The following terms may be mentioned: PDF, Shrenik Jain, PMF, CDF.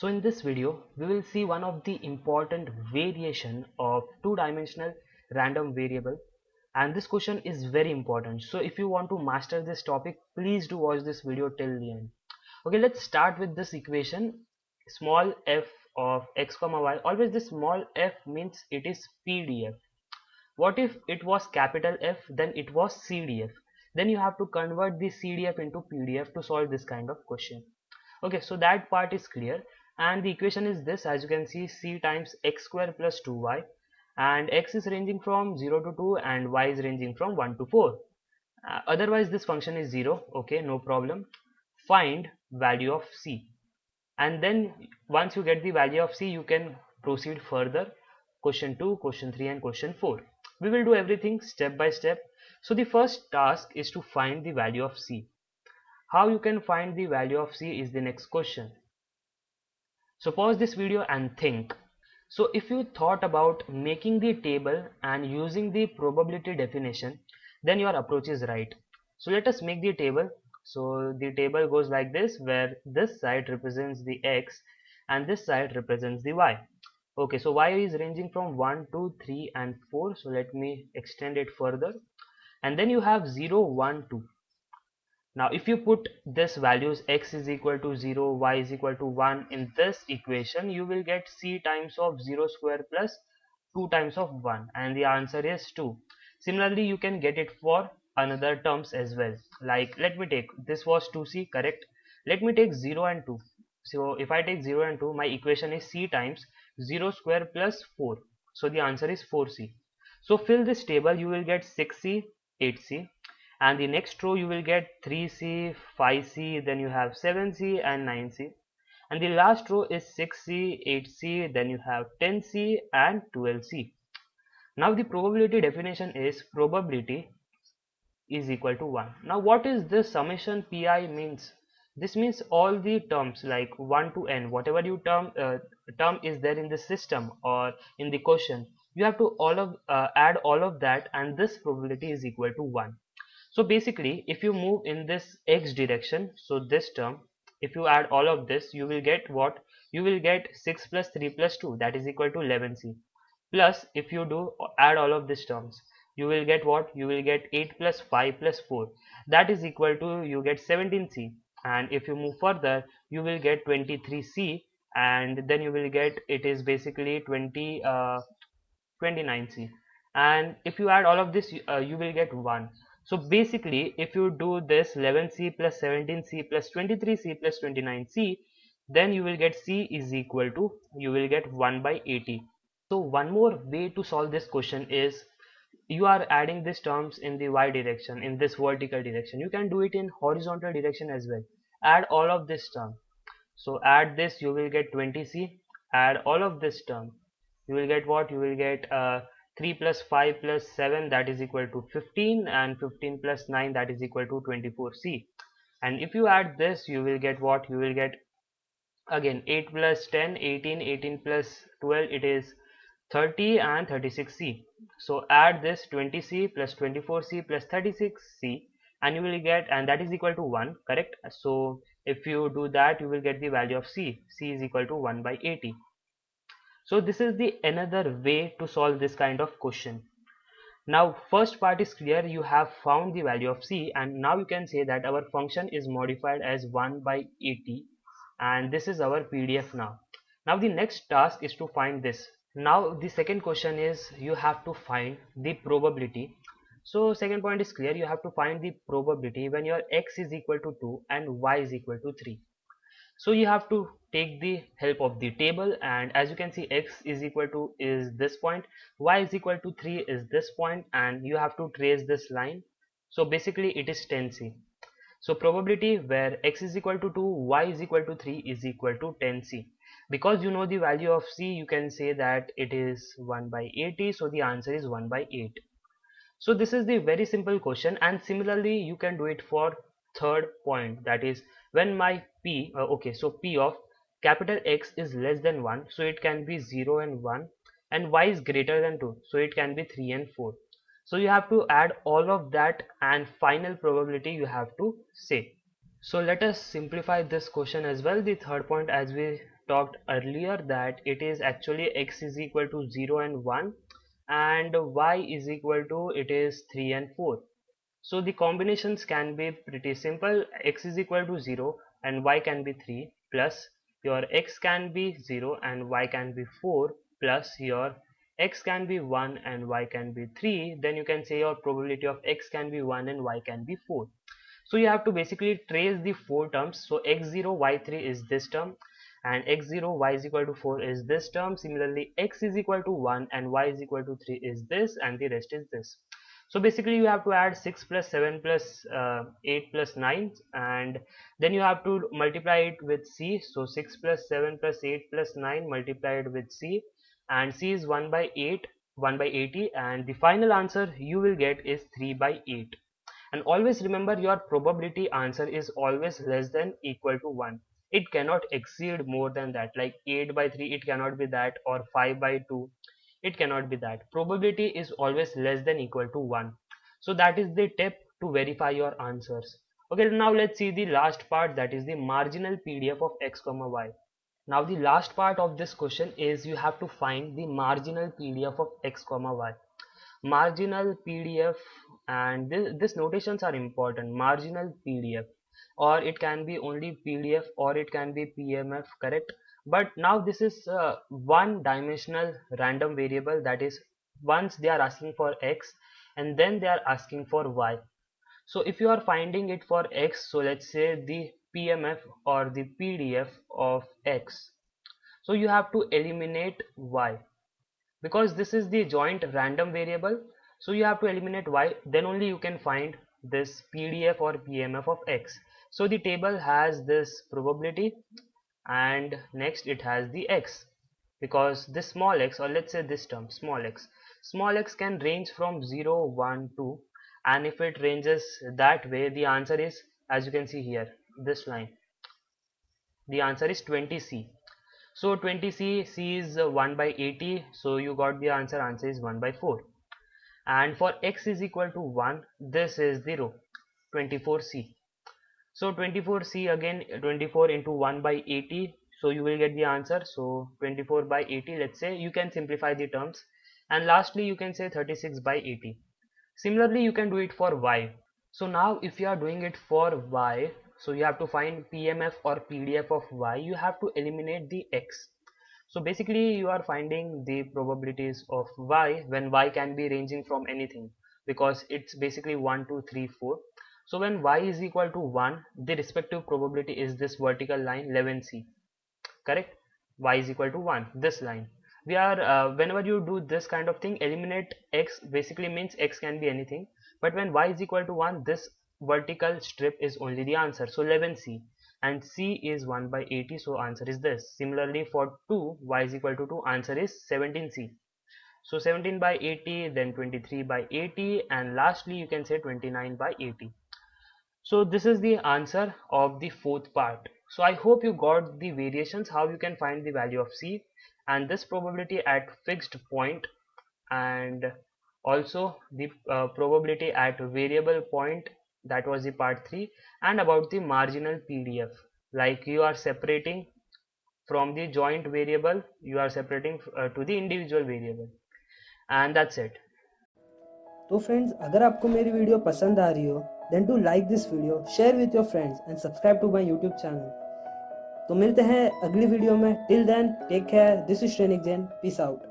So in this video we will see one of the important variation of two-dimensional random variable, and this question is very important. So if you want to master this topic, please do watch this video till the end. Okay, let's start with this equation small f of x comma y. Always this small f means it is pdf. What if it was capital F? Then it was cdf. Then you have to convert the cdf into pdf to solve this kind of question. Okay, so that part is clear, and the equation is this, as you can see, c times x square plus 2y, and x is ranging from 0 to 2 and y is ranging from 1 to 4. Otherwise this function is 0. Okay, no problem. Find value of c, and then once you get the value of c you can proceed further, question 2, question 3 and question 4. We will do everything step by step. So the first task is to find the value of c. How you can find the value of c is the next question. So pause this video and think. So if you thought about making the table and using the probability definition, then your approach is right. So let us make the table. So the table goes like this, where this side represents the x and this side represents the y. Okay, so y is ranging from 1, 2, 3 and 4. So let me extend it further, and then you have 0, 1, 2. Now if you put this values x is equal to 0, y is equal to 1 in this equation, you will get c times of 0 square plus 2 times of 1, and the answer is 2. Similarly you can get it for another terms as well. Like let me take, this was 2c, correct? Let me take 0 and 2. So if I take 0 and 2, my equation is c times 0 square plus 4. So the answer is 4c. So fill this table, you will get 6c, 8c. And the next row you will get 3c, 5c, then you have 7c and 9c. And the last row is 6c, 8c, then you have 10c and 12c. Now the probability definition is probability is equal to 1. Now what is this summation pi means? This means all the terms like 1 to n, whatever you term is there in the system or in the question, you have to add all of that, and this probability is equal to 1. So basically if you move in this x direction, so this term, if you add all of this, you will get what? You will get 6 plus 3 plus 2, that is equal to 11c. Plus if you do add all of these terms, you will get what? You will get 8 plus 5 plus 4, that is equal to, you get 17c. And if you move further, you will get 23c, and then you will get, it is basically 29c. And if you add all of this, you will get 1. So basically if you do this 11c plus 17c plus 23c plus 29c, then you will get c is equal to, you will get 1 by 80. So one more way to solve this question is, you are adding these terms in the y direction, in this vertical direction. You can do it in horizontal direction as well. Add all of this term. So add this, you will get 20c. Add all of this term, you will get what? You will get 3 plus 5 plus 7, that is equal to 15, and 15 plus 9, that is equal to 24c. And if you add this, you will get what? You will get again 8 plus 10, 18, 18 plus 12, it is 30 and 36c. So add this 20c plus 24c plus 36c, and you will get, and that is equal to 1, correct? So if you do that, you will get the value of c. c is equal to 1 by 80. So this is the another way to solve this kind of question. Now first part is clear, you have found the value of c, and now you can say that our function is modified as 1 by 80, and this is our PDF now. Now the next task is to find this. Now the second question is, you have to find the probability. So second point is clear, you have to find the probability when your x is equal to 2 and y is equal to 3. So you have to take the help of the table, and as you can see, x is equal to is this point, y is equal to 3 is this point, and you have to trace this line. So basically it is 10c. So probability where x is equal to 2, y is equal to 3 is equal to 10c. Because you know the value of c, you can say that it is 1 by 80. So the answer is 1 by 8. So this is the very simple question, and similarly you can do it for third point, that is when my p so p of capital X is less than 1, so it can be 0 and 1, and y is greater than 2, so it can be 3 and 4. So you have to add all of that, and final probability you have to say. So let us simplify this question as well. The third point, as we talked earlier that it is actually x is equal to 0 and 1 and y is equal to it is 3 and 4. So the combinations can be pretty simple. X is equal to 0 and y can be 3, plus your x can be 0 and y can be 4, plus your x can be 1 and y can be 3. Then you can say your probability of x can be 1 and y can be 4. So you have to basically trace the four terms. So x0, y3 is this term, and x0, y is equal to 4 is this term. Similarly, x is equal to 1 and y is equal to 3 is this, and the rest is this. So basically you have to add 6 plus 7 plus 8 plus 9, and then you have to multiply it with c. So 6 plus 7 plus 8 plus 9 multiplied with c, and c is 1 by 80, and the final answer you will get is 3 by 8. And always remember, your probability answer is always less than equal to 1. It cannot exceed more than that, like 8 by 3 it cannot be that, or 5 by 2. It cannot be that. Probability is always less than equal to 1. So that is the tip to verify your answers. Okay, now let's see the last part, that is the marginal PDF of x comma y. Now the last part of this question is you have to find the marginal PDF of x comma y. Marginal PDF, and this notations are important. Marginal PDF, or it can be only PDF, or it can be PMF, correct? But now this is one dimensional random variable, that is, once they are asking for x and then they are asking for y. So if you are finding it for x, so let's say the PMF or the PDF of x, so you have to eliminate y, because this is the joint random variable. So you have to eliminate y, then only you can find this PDF or PMF of x. So the table has this probability, and next it has the x, because this small x, or let's say this term small x can range from 0, 1, 2, and if it ranges that way, the answer is, as you can see here, this line, the answer is 20c. So 20c, c is 1 by 80, so you got the answer is 1 by 4. And for x is equal to 1, this is 0, 24c. So 24c, again 24 into 1 by 80, so you will get the answer. So 24 by 80, let's say, you can simplify the terms. And lastly you can say 36 by 80. Similarly you can do it for y. So now if you are doing it for y, so you have to find PMF or PDF of y, you have to eliminate the x. So basically you are finding the probabilities of y, when y can be ranging from anything, because it's basically 1, 2, 3, 4. So when y is equal to 1, the respective probability is this vertical line, 11c, correct? Y is equal to 1, this line. We are whenever you do this kind of thing, eliminate x basically means x can be anything, but when y is equal to 1, this vertical strip is only the answer. So 11c, and c is 1 by 80, so answer is this. Similarly for 2, y is equal to 2, answer is 17c. So 17 by 80, then 23 by 80, and lastly you can say 29 by 80. So this is the answer of the fourth part. So I hope you got the variations, how you can find the value of c, and this probability at fixed point, and also the probability at variable point, that was the part 3, and about the marginal PDF, like you are separating from the joint variable, you are separating to the individual variable, and that's it. So friends, अगर आपको मेरी video पसंद आ रही हो, then do like this video, share with your friends and subscribe to my YouTube channel. तो मिलते हैं अगली वीडियो में, till then take care, this is Shrenik Jain, peace out.